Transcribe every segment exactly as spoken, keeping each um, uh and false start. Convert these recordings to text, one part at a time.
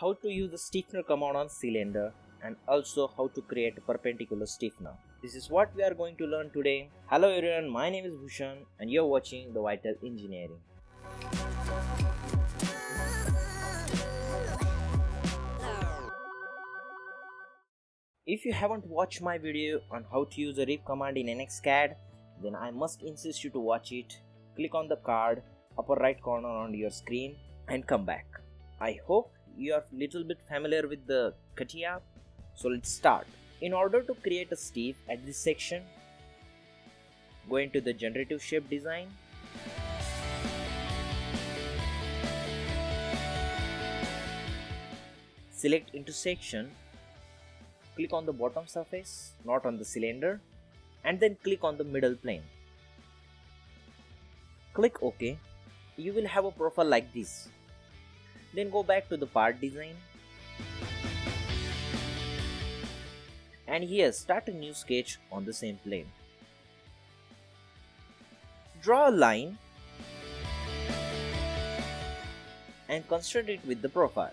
how to use the stiffener command on cylinder and also how to create a perpendicular stiffener. This is what we are going to learn today. Hello everyone, my name is Bhushan and you are watching the Vital Engineering. If you haven't watched my video on how to use a R I P command in N X C A D, then I must insist you to watch it. Click on the card upper right corner on your screen and come back. I hope you are little bit familiar with the katia, so let's start. In order to create a stiff at this section, go into the Generative Shape Design. Select intersection, click on the bottom surface, not on the cylinder, and then click on the middle plane. Click OK. You will have a profile like this. Then go back to the part design. And here start a new sketch on the same plane. Draw a line and construct it with the profile.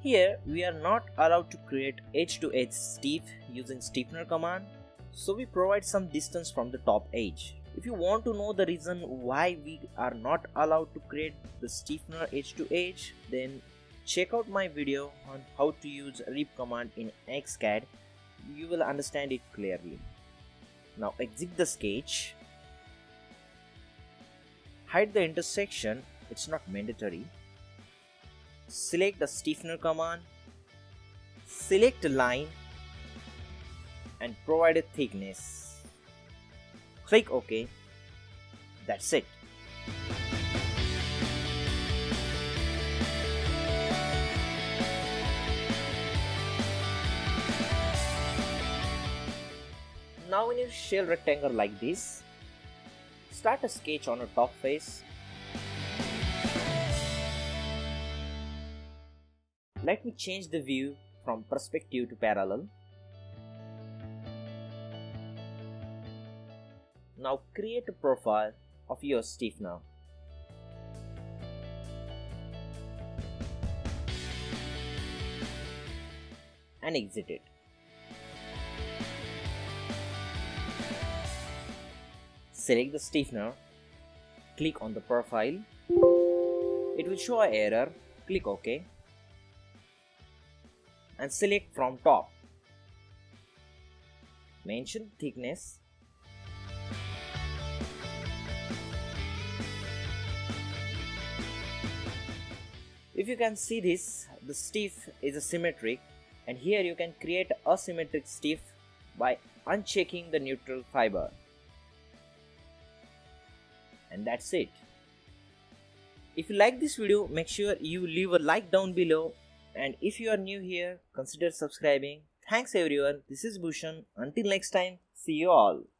Here we are not allowed to create edge to edge stiff using stiffener command, so we provide some distance from the top edge. If you want to know the reason why we are not allowed to create the stiffener edge to edge, then check out my video on how to use R I P command in N X C A D. You will understand it clearly. Now exit the sketch, hide the intersection, it's not mandatory. Select the stiffener command, select a line and provide a thickness. Click OK. That's it. Now in your shell rectangle like this, start a sketch on a top face. Let me change the view from perspective to parallel. Now create a profile of your stiffener. And exit it. Select the stiffener. Click on the profile. It will show an error. Click OK. And select from top. Mention thickness. If you can see this, the stiff is asymmetric, and here you can create asymmetric stiff by unchecking the neutral fiber. And that's it. If you like this video, make sure you leave a like down below. And if you are new here, consider subscribing. Thanks everyone. This is Bhushan. Until next time, see you all.